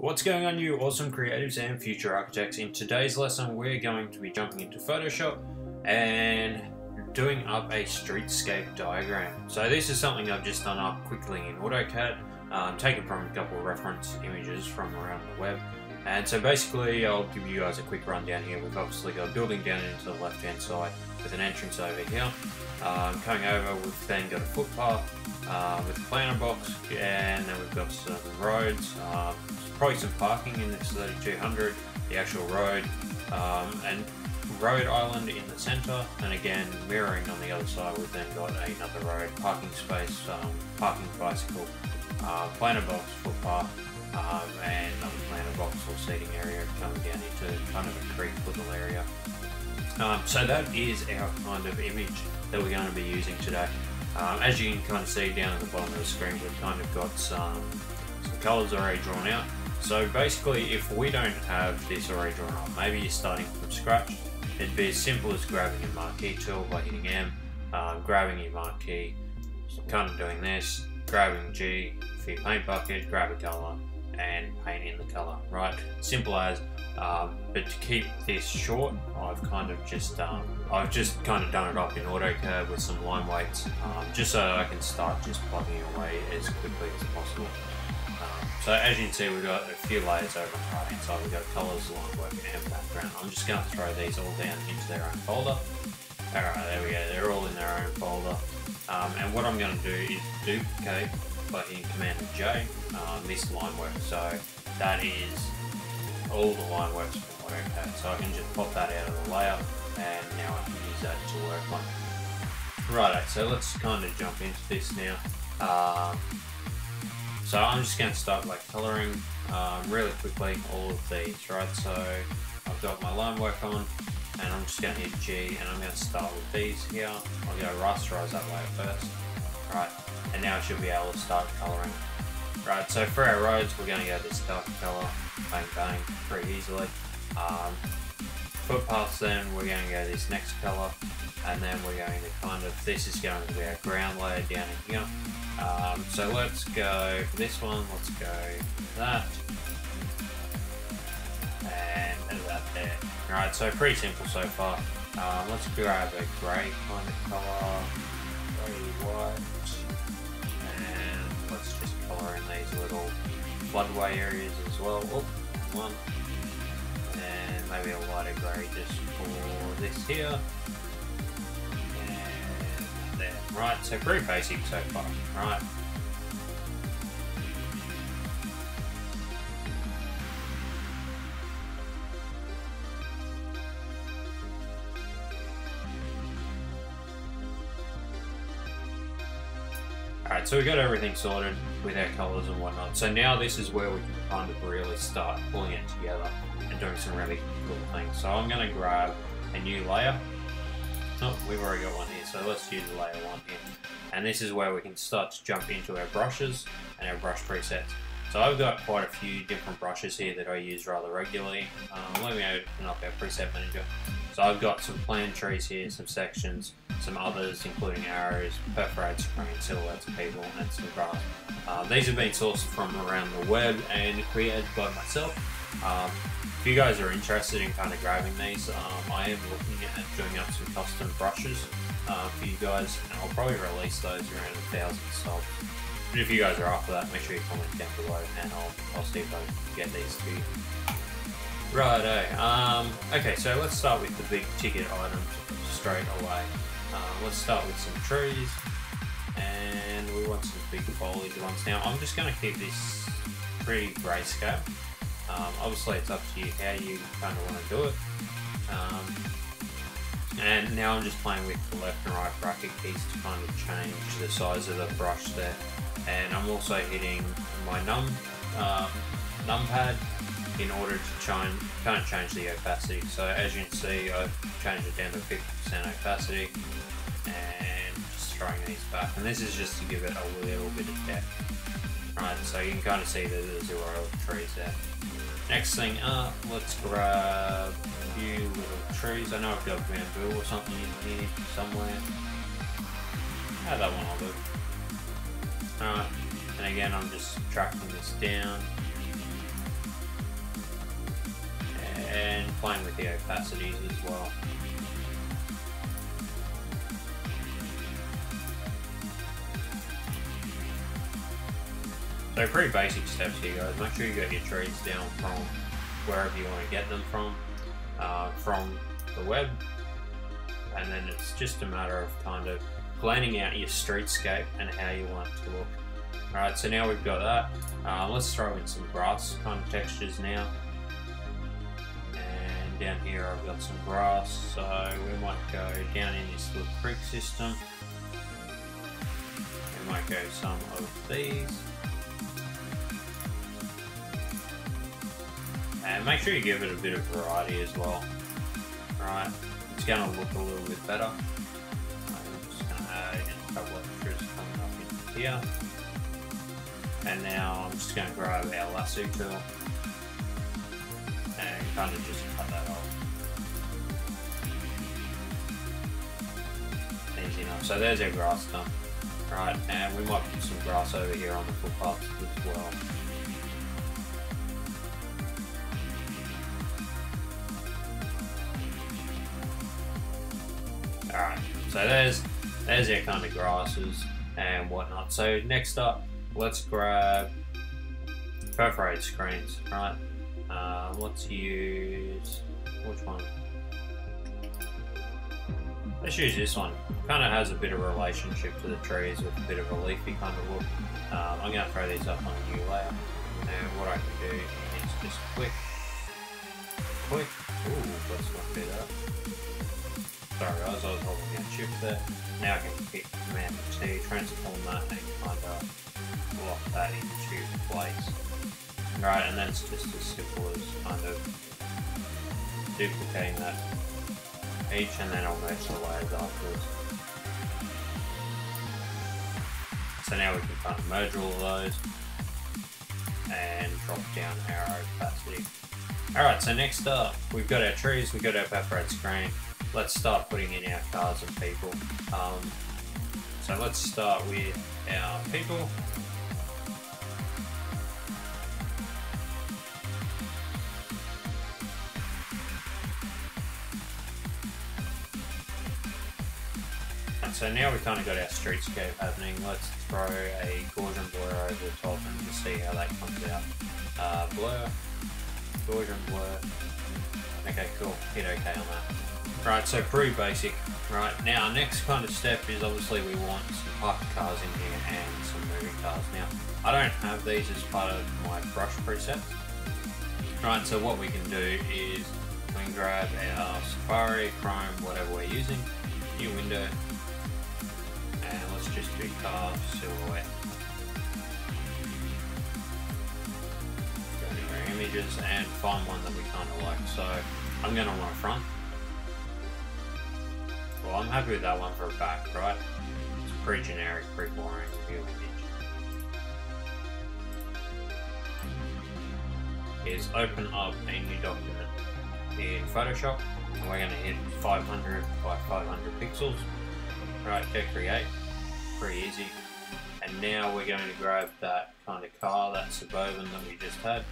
What's going on, you awesome creatives and future architects? In today's lesson, we're going to be jumping into Photoshop and doing up a streetscape diagram. So this is something I've just done up quickly in AutoCAD, taken from a couple of reference images from around the web. And so basically, I'll give you guys a quick rundown here. We've obviously got a building down into the left-hand side with an entrance over here. Coming over, we've then got a footpath with a planter box, and then we've got some roads, probably some parking in this 3200, the actual road, and road island in the center, and again, mirroring on the other side, we've then got another road, parking space, parking bicycle, planter box, footpath, and another planter box or seating area coming down into kind of a creek little area. So that is our kind of image that we're going to be using today. As you can kind of see down at the bottom of the screen, we've kind of got some colors already drawn out. So basically, if we don't have this already drawn up, maybe you're starting from scratch, it'd be as simple as grabbing your marquee tool by hitting M, grabbing your marquee, kind of doing this, grabbing G for your paint bucket, grab a color, and paint in the color, right? Simple as, but to keep this short, I've just kind of done it up in AutoCurve with some line weights, just so I can start just plugging away as quickly as possible. So as you can see, we've got a few layers over on the right hand side. We've got colors, line work, and background. I'm just going to throw these all down into their own folder. All right, there we go. They're all in their own folder. And what I'm going to do is duplicate by hitting Command J this line work. So that is all the line works from AutoCAD. So I can just pop that out of the layer, and now I can use that to work on. Righto, so let's kind of jump into this now. So I'm just going to start like colouring really quickly all of these, right? So I've got my line work on, and I'm just going to hit G, and I'm going to start with these here. I'll go rasterize that layer first, right? And now I should be able to start colouring. Right, so for our roads, we're going to go this dark colour, bang bang, pretty easily. Footpaths, then we're going to go this next colour, and then we're going to kind of, this is going to be our ground layer down in here. So let's go for this one, let's go that, and that there. Alright, so pretty simple so far. Let's grab a grey kind of colour, grey white, and let's just colour in these little floodway areas as well. Oh, one. And maybe a lighter grey just for this here. And there. Right, so pretty basic so far, right? Alright, so we got everything sorted with our colours and whatnot. So now this is where we can kind of really start pulling it together and doing some really cool things. So I'm going to grab a new layer. Oh, we've already got one here, so let's use layer one here. And this is where we can start to jump into our brushes and our brush presets. So I've got quite a few different brushes here that I use rather regularly. Let me open up our preset manager. So I've got some plan trees here, some sections, some others including arrows, perforated screen, silhouettes, people, and some grass. These have been sourced from around the web and created by myself. If you guys are interested in kind of grabbing these, I am looking at doing up some custom brushes for you guys, and I'll probably release those around 1,000 subs. But if you guys are after that, make sure you comment down below, and I'll see if I can get these to you. Righto, okay, so let's start with the big ticket items straight away. Let's start with some trees, and we want some big foliage ones. Now I'm just going to keep this pretty grayscale. Obviously it's up to you how you kind of want to do it. And now I'm just playing with the left and right bracket keys to kind of change the size of the brush there. And I'm also hitting my numpad in order to kind of change the opacity. So as you can see, I've changed it down to 50% opacity, and just throwing these back. And this is just to give it a little bit of depth. Right, so you can kind of see that there's a row of trees there. Next thing up, let's grab a few little trees. I know I've got bamboo or something in here somewhere. Add that one I'll do. Alright, and again, I'm just tracking this down. fine with the opacities as well. So pretty basic steps here, guys. Make sure you get your trees down from wherever you want to get them from the web, and then it's just a matter of kind of planning out your streetscape and how you want it to look. Alright, so now we've got that. Let's throw in some grass kind of textures now. And down here I've got some grass, so we might go down in this little creek system. We might go some of these. And make sure you give it a bit of variety as well. Alright, it's going to look a little bit better. I'm just going to add a couple of trees coming up in here. And now I'm just going to grab our lasso tool and kind of just cut that off. Easy enough. So there's our grass done. Alright, and we might put some grass over here on the footpaths as well. Alright, so there's our kind of grasses and whatnot. So next up, let's grab perforated screens, right? Let's use, which one? Let's use this one. Kind of has a bit of relationship to the trees with a bit of a leafy kind of look. I'm going to throw these up on a new layer. And what I can do is just quick, ooh, let's not do that. Sorry guys, I was holding down shift there. Now I can hit Command T, transform that and kind of lock that into place. Right, and then it's just as simple as kind of duplicating that each and then I'll merge the layers afterwards. So now we can kind of merge all of those and drop down our opacity. Alright, so next up, we've got our trees, we've got our perforated screen. Let's start putting in our cars and people. So let's start with our people. And so now we've kind of got our streetscape happening. Let's throw a Gaussian blur over the top and just see how that comes out. Blur, Gaussian blur. Okay, cool, hit OK on that. Right, so pretty basic. Right, now our next kind of step is obviously we want some parked cars in here and some moving cars. Now, I don't have these as part of my brush presets. Right, so what we can do is we can grab our Safari, Chrome, whatever we're using, new window, and let's just do carve silhouette. Go to our images and find one that we kind of like. So I'm going to want front. Well, I'm happy with that one for a back, right? It's pretty generic, pretty boring view image. Is open up a new document in Photoshop, and we're going to hit 500 by 500 pixels. Right, go create, pretty easy. And now we're going to grab that kind of car, that Suburban that we just had,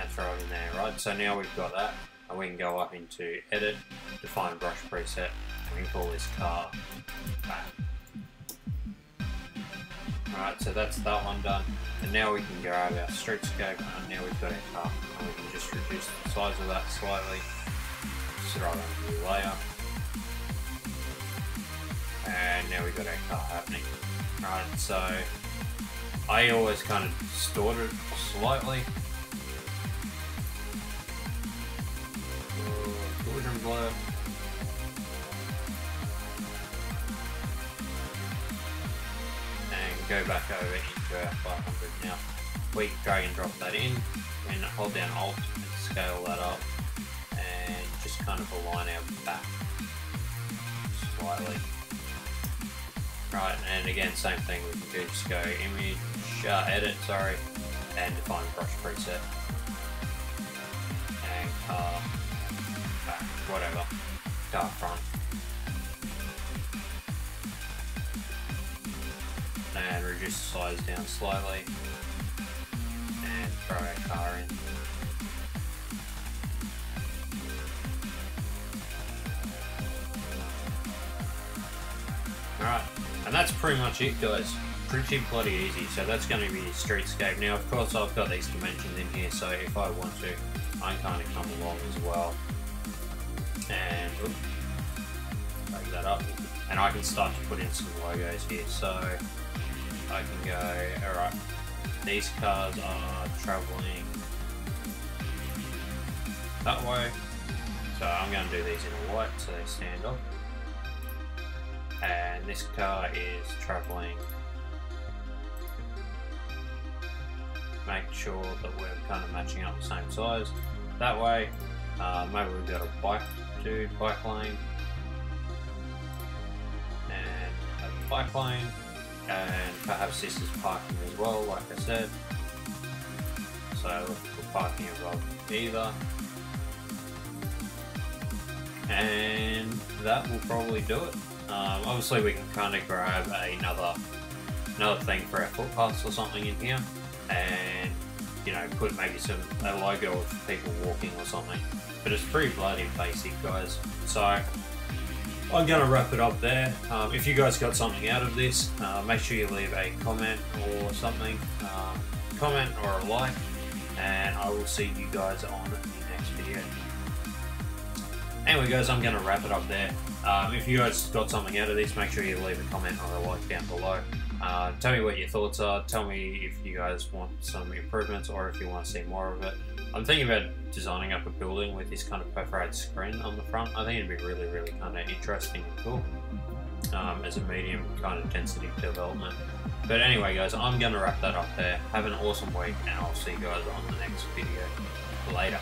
and throw it in there, right? So now we've got that, and we can go up into Edit, Define Brush Preset. We can call this car back. Alright, so that's that one done. And now we can grab our streetscape and now we've got our car. And we can just reduce the size of that slightly. Just throw it on a new layer. And now we've got our car happening. Alright, so I always kind of distort it slightly. Gaussian blur. Go back over into our 500 now. We drag and drop that in and hold down Alt and scale that up and just kind of align our back slightly. Right, and again, same thing we can do, just go image, edit, sorry, and define brush preset. And car back, whatever, car front. And reduce the size down slightly and throw our car in. Alright, and that's pretty much it, guys. Pretty bloody easy, so that's going to be a streetscape. Now, of course, I've got these dimensions in here, so if I want to, I can kind of come along as well. And, oops, take that up. And I can start to put in some logos here, so I can go, alright, these cars are travelling that way. So I'm going to do these in white so they stand up. And this car is travelling. Make sure that we're kind of matching up the same size. That way, maybe we've got a bike lane. And a bike lane. And perhaps this is parking as well, like I said. So we'll put parking above either. And that will probably do it. Obviously we can kind of grab another thing for our footpaths or something in here, and you know, put maybe a logo of people walking or something. But it's pretty bloody basic, guys. So I'm going to wrap it up there. If you guys got something out of this, make sure you leave a comment or something, comment or a like, and I will see you guys on the next video. Anyway guys, I'm going to wrap it up there. If you guys got something out of this, make sure you leave a comment or a like down below. Tell me what your thoughts are, tell me if you guys want some improvements or if you want to see more of it. I'm thinking about designing up a building with this kind of perforated screen on the front. I think it'd be really, really kind of interesting and cool as a medium kind of density development. But anyway guys, I'm going to wrap that up there. Have an awesome week and I'll see you guys on the next video. Later.